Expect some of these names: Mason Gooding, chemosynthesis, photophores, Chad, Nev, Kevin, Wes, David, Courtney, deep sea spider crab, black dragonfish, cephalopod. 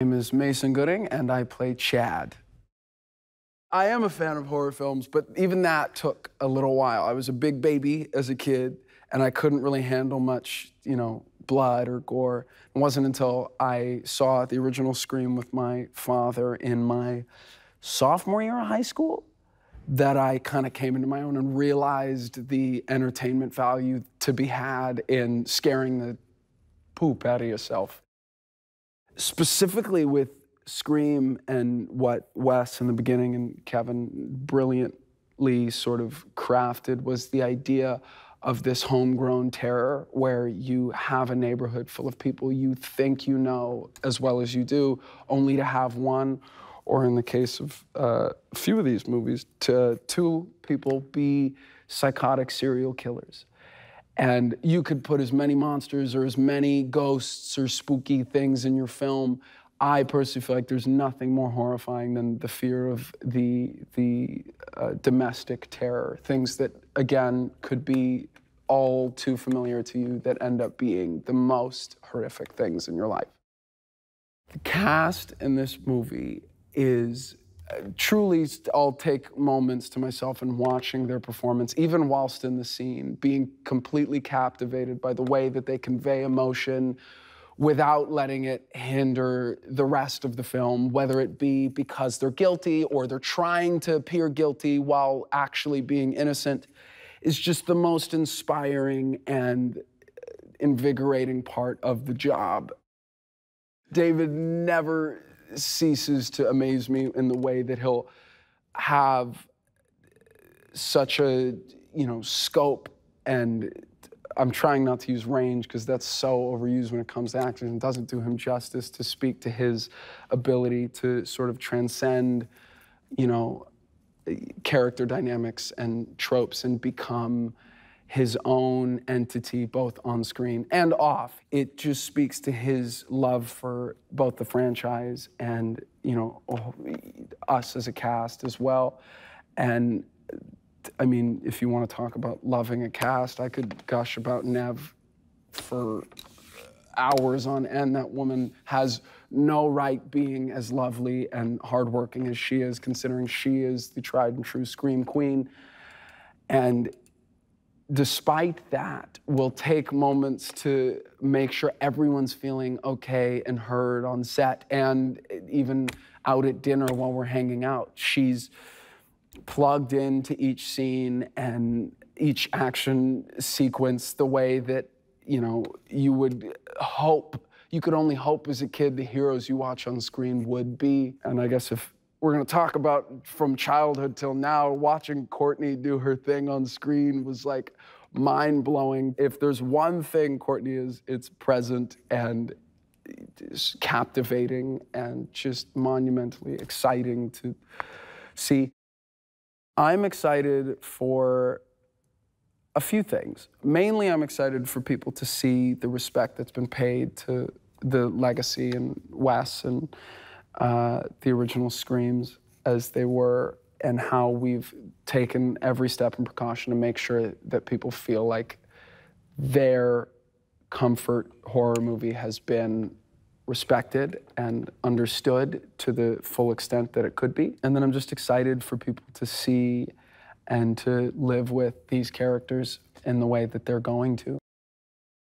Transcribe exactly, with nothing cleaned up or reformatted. My name is Mason Gooding, and I play Chad. I am a fan of horror films, but even that took a little while. I was a big baby as a kid, and I couldn't really handle much, you know, blood or gore. It wasn't until I saw the original Scream with my father in my sophomore year of high school that I kind of came into my own and realized the entertainment value to be had in scaring the poop out of yourself. Specifically with Scream and what Wes in the beginning and Kevin brilliantly sort of crafted was the idea of this homegrown terror where you have a neighborhood full of people you think you know as well as you do, only to have one, or in the case of uh, a few of these movies, to two people be psychotic serial killers. And you could put as many monsters or as many ghosts or spooky things in your film. I personally feel like there's nothing more horrifying than the fear of the, the uh, domestic terror, things that, again, could be all too familiar to you that end up being the most horrific things in your life. The cast in this movie is Uh, truly, I'll take moments to myself in watching their performance, even whilst in the scene, being completely captivated by the way that they convey emotion without letting it hinder the rest of the film, whether it be because they're guilty or they're trying to appear guilty while actually being innocent, is just the most inspiring and invigorating part of the job. David never ceases to amaze me in the way that he'll have such a, you know, scope, and I'm trying not to use range because that's so overused when it comes to actors and doesn't do him justice, to speak to his ability to sort of transcend, you know, character dynamics and tropes and become his own entity, both on screen and off. It just speaks to his love for both the franchise and, you know, us as a cast as well. And I mean, if you want to talk about loving a cast, I could gush about Nev for hours on end. That woman has no right being as lovely and hardworking as she is, considering she is the tried and true Scream Queen. And despite that, we'll take moments to make sure everyone's feeling okay and heard on set and even out at dinner while we're hanging out. She's plugged into each scene and each action sequence the way that, you know, you would hope, you could only hope as a kid the heroes you watch on screen would be. And I guess if we're gonna talk about from childhood till now, watching Courtney do her thing on screen was like mind-blowing. If there's one thing Courtney is, it's present and it's captivating and just monumentally exciting to see. I'm excited for a few things. Mainly I'm excited for people to see the respect that's been paid to the legacy and Wes and Uh, the original Screams as they were, and how we've taken every step and precaution to make sure that people feel like their comfort horror movie has been respected and understood to the full extent that it could be. And then I'm just excited for people to see and to live with these characters in the way that they're going to.